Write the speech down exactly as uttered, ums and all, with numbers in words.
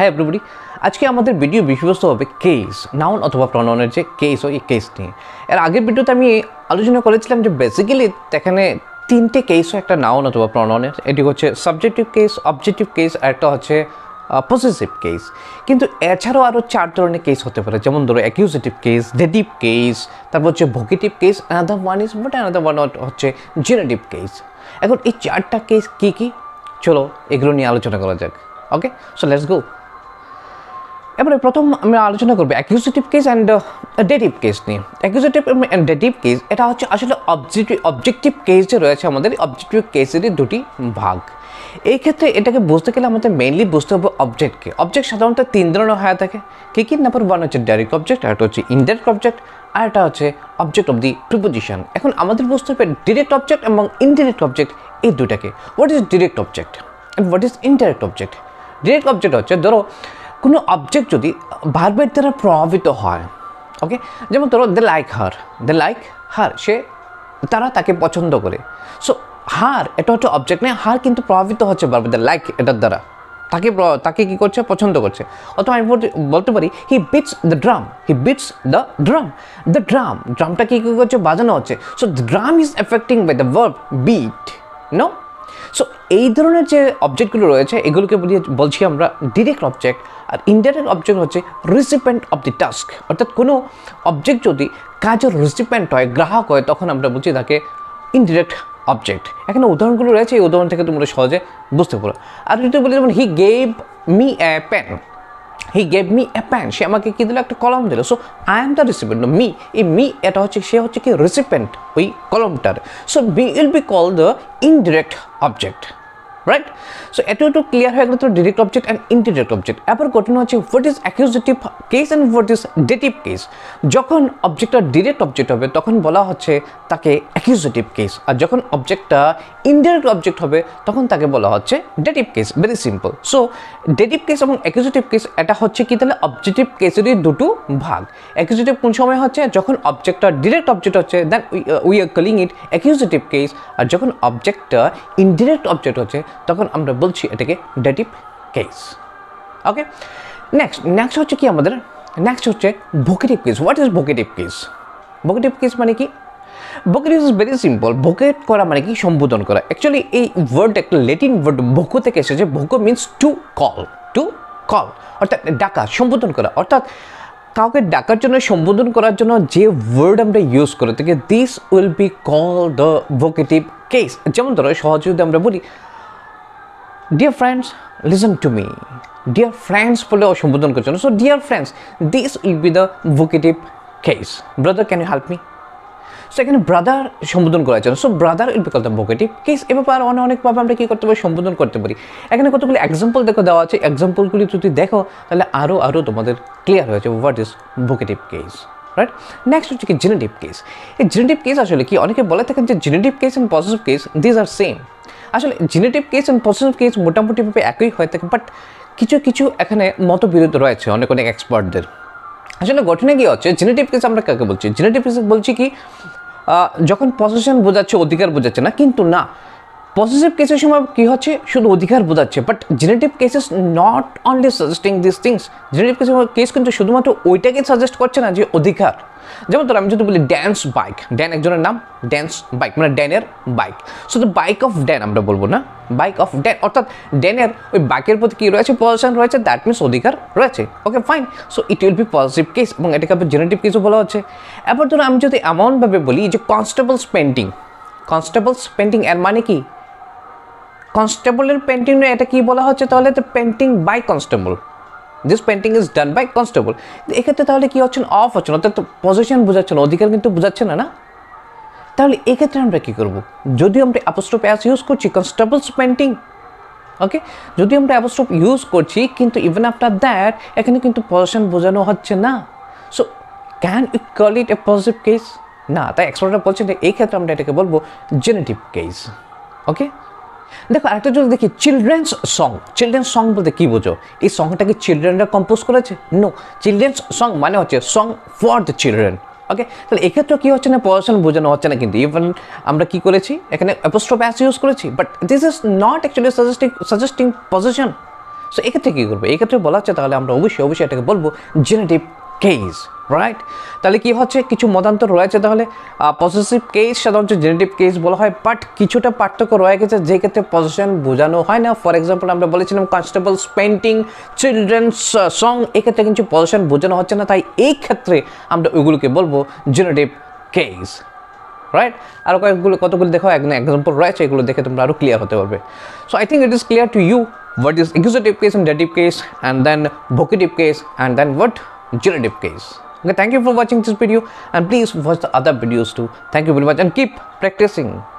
Hi everybody आज के আমাদের ভিডিও বিষয়বস্তু হবে কেস নাউন অথবা প্রোনাউনের যে কেস ওই কেস নিয়ে এর আগের ভিডিওতে আমি আলোচনা করেছিলাম যে বেসিক্যালি এখানে তিনটে কেস ও একটা নাউন অথবা প্রোনাউনের এটি হচ্ছে সাবজেক্টিভ কেস অবজেক্টিভ কেস আর একটা হচ্ছে পসেসিভ কেস কিন্তু এছাড়াও আরো চার ধরনের কেস হতে পারে যেমন ধরো অ্যাকিউজেটিভ কেস ডেটিভ কেস তারপর হচ্ছে vocative case another one is but another one হচ্ছে জেনারেটিভ কেস এখন এই চারটা কেস কি কি চলো এগুলো নিয়ে আলোচনা করা যাক ওকে সো লেটস গো এবারে প্রথম আমরা আলোচনা করব accusative case and dative case নিয়ে অ্যাকিউজেটিভ এন্ড ডেটিভ কেস এটা হচ্ছে আসলে অবজেক্টিভ অবজেক্টিভ কেস যে রয়েছে আমাদের অবজেক্টিভ কেসেরই দুটি ভাগ এই ক্ষেত্রে এটাকে বুঝতে গেলে আমাদের মেইনলি বুঝতে হবে অবজেক্টকে অবজেক্ট সাধারণত তিন ধরনের হয় থাকে কি কি নাম্বার ওয়ান হচ্ছে ডাইরেক্ট অবজেক্ট আর এটা হচ্ছে ইনডাইরেক্ট অবজেক্ট আর এটা হচ্ছে অবজেক্ট অফ দি প্রিপোজিশন এখন আমাদের বুঝতে হবে ডাইরেক্ট অবজেক্ট এবং ইনডাইরেক্ট অবজেক্ট এই দুটাকে what is direct object and what is indirect object direct object হচ্ছে ধরো কোনো অবজেক্ট যদি ভার্বের দ্বারা প্রভাবিত হয় ওকে যেমন ধরো দে লাইক হার দে লাইক হার সে তারা তাকে পছন্দ করে সো হার এটা হচ্ছে অবজেক্ট নেই হার কিন্তু প্রভাবিত হচ্ছে ভার্ব দে লাইক এটার দ্বারা তাকে তাকে কী করছে পছন্দ করছে অথবা আমি বলতে পারি he beats the drum he beats the drum the drum ড্রামটা কী কী করছে বাজানো হচ্ছে so drum is affecting by the verb beat no so এই ধরনের যে অবজেক্টগুলো রয়েছে এগুলোকে বলছি আমরা ডিরেক্ট অবজেক্ট আর ইনডাইরেক্ট অবজেক্ট হচ্ছে রিসিপেন্ট অফ দি টাস্ক অর্থাৎ কোনো অবজেক্ট যদি কাজের রিসিপেন্ট হয় গ্রাহক হয় তখন আমরা বুঝি তাকে ইনডিরেক্ট অবজেক্ট এখানে উদাহরণগুলো রয়েছে এই উদাহরণ থেকে তোমরা সহজে বুঝতে পারো আর যদি বলি যেমন he gave me a pen he gave me a pen সে আমাকে কী দিল একটা কলম দিল so I am the recipient me এই মি এটা হচ্ছে সে হচ্ছে কি রিসিপেন্ট ওই কলমটার so be will be call the indirect object right so এত একটু ক্লিয়ার হয়ে গেল তো direct object and indirect object এরপর ঘটনা হচ্ছে what is accusative case and what is dative case যখন অবজেক্টটা ডিরেক্ট অবজেক্ট হবে তখন বলা হচ্ছে তাকে অ্যাকিউজেটিভ কেস আর যখন অবজেক্টটা ইনডিরেক্ট অবজেক্ট হবে তখন তাকে বলা হচ্ছে dative case very simple so dative case এবং অ্যাকিউজেটিভ কেস এটা হচ্ছে কি তাহলে অবজেক্টিভ কেসেরই দুটো ভাগ অ্যাকিউজেটিভ কোন সময় হচ্ছে যখন অবজেক্টটা ডিরেক্ট অবজেক্ট হচ্ছে then we are calling it accusative case আর যখন অবজেক্টটা ইনডিরেক্ট অবজেক্ট হচ্ছে তখন আমরা বলছি এটাকে dative case okay next next হচ্ছে কি আমাদের নেক্সট হচ্ছে vocative case what is vocative case vocative case মানে কি ভোগেটিভ ইজ ভেরি সিম্পল ভোগেট করা মানে কি সম্বোধন করা অ্যাকচুয়ালি এই ওয়ার্ড একটা ল্যাটিন ওয়ার্ড ভোগো থেকে এসেছে ভোগো means to call to call অর্থাৎ ডাকা সম্বোধন করা অর্থাৎ কাউকে ডাকার জন্য সম্বোধন করার জন্য যে ওয়ার্ড আমরা ইউজ করে থাকি this will be call the vocative case যেমন ধরো সহজে যদি আমরা বলি Dear friends, listen to me. Dear friends, বলে সম্বোধন করছেন So dear friends, this will be the vocative case. Brother, can you help me? So এখানে brother সম্বোধন করার জন্য So brother will be called the vocative case. এ ব্যাপারে অনেক অনেকভাবে আমরা কী করতে পারি সম্বোধন করতে পারি এখানে কতগুলি এক্সাম্পল দেখো দেওয়া আছে এক্সাম্পলগুলি যদি দেখো তাহলে আরও আরও তোমাদের ক্লিয়ার হয়েছে what is vocative case. Right next হচ্ছে কি জেনেটিভ কেস এই জেনেটিভ কেস আসলে কি অনেকে বলে থাকেন যে genitive case and possessive case this are same আসলে genitive case and possessive case মোটামুটিভাবে একই হয়ে থাকে বাট কিছু কিছু এখানে মতবিরোধ রয়েছে অনেক অনেক এক্সপার্টদের আসলে ঘটনা কী হচ্ছে জেনেটিভ কেস আমরা কাকে বলছি জেনেটিভ কেস বলছি কি যখন পসেশন বোঝাচ্ছে অধিকার বোঝাচ্ছে না কিন্তু না পসেসিভ কেসের সময় কী হচ্ছে শুধু অধিকার বোঝাচ্ছে but genitive cases not only suggesting this things genitive কেসের কেস কিন্তু শুধুমাত্র ওইটাকে সাজেস্ট করছে না যে অধিকার যেমন ধরো আমি যদি বলি ড্যান্স বাইক ড্যান একজনের নাম ড্যান্স বাইক মানে ড্যানের bike so the bike of Dan আমরা বলবো না বাইক অফ ড্যান অর্থাৎ ড্যানের ওই বাইকের প্রতি কী রয়েছে পজিশন রয়েছে দ্যাট মিনস অধিকার রয়েছে okay fine so it will be positive case এবং এটাকে আপনার জেনেটিভ কেসও বলা হচ্ছে এবার ধরো আমি যদি এমনভাবে বলি যে কনস্টেবলস পেন্টিং কনস্টেবলস পেন্টিং এর মানে কি কনস্টেবলের পেন্টিং এটা কি বলা হচ্ছে তাহলে তো painting by Constable this painting is done by Constable এক্ষেত্রে তাহলে কি হচ্ছে অফ হচ্ছে না অর্থাৎ পজিশন বোঝাচ্ছে না অধিকার কিন্তু বোঝাচ্ছে না না তাহলে এক্ষেত্রে আমরা কী করবো যদি আমরা অ্যাপোস্ট্রফ এস ইউজ করছি কনস্টেবলস পেন্টিং ওকে যদি আমরা অ্যাপোস্ট্রফ ইউজ করছি কিন্তু ইভেন আফটার দ্যাট এখানে কিন্তু পজিশন বোঝানো হচ্ছে না so can you call it a positive case না তাই এক্সপার্টরা বলছেন এই ক্ষেত্রে আমরা এটাকে বলবো জেনেটিভ কেস ওকে দেখো আরেকটা যদি দেখি চিলড্রেন্স সং চিলড্রেন্স সং বলতে কী বোঝো এই সংটাকে চিলড্রেনরা কম্পোজ করেছে নো চিলড্রেন্স সং মানে হচ্ছে song for the children okay তাহলে এক্ষেত্রে কী হচ্ছে না পজিশন বোঝানো হচ্ছে না কিন্তু ইভেন আমরা কী করেছি এখানে অ্যাপোস্ট্রফ অ্যাস ইউজ করেছি but this is not actually suggesting suggesting position so এক্ষেত্রে কী করবো? এক্ষেত্রে বলা হচ্ছে তাহলে আমরা অবশ্যই অবশ্যই এটাকে বলবো জেনেটিভ কেস, রাইট? তাহলে কী হচ্ছে, কিছু মতান্তর রয়েছে। তাহলে পজেসিভ কেস সাধারণত জেনেটিভ কেস বলা হয়, বাট কিছুটা পার্থক্য রয়ে গেছে যে ক্ষেত্রে পজেশন বোঝানো হয় না। ফর এক্সাম্পল আমরা বলেছিলাম কনস্টেবলস, পেন্টিং, চিলড্রেন্স সং, এক্ষেত্রে কিন্তু পজেশন বোঝানো হচ্ছে না, তাই এই ক্ষেত্রে আমরা ওইগুলোকে বলবো জেনেটিভ কেস, রাইট? আরও কয়েকগুলো কতগুলো দেখো একদম এক্সাম্পল রয়েছে, এগুলো দেখে তোমরা আরও ক্লিয়ার হতে পারবে। So I think it is clear to you what is accusative case and dative case and then vocative case and then what genitive case. Okay, thank you for watching this video and please watch the other videos too. Thank you very much and keep practicing.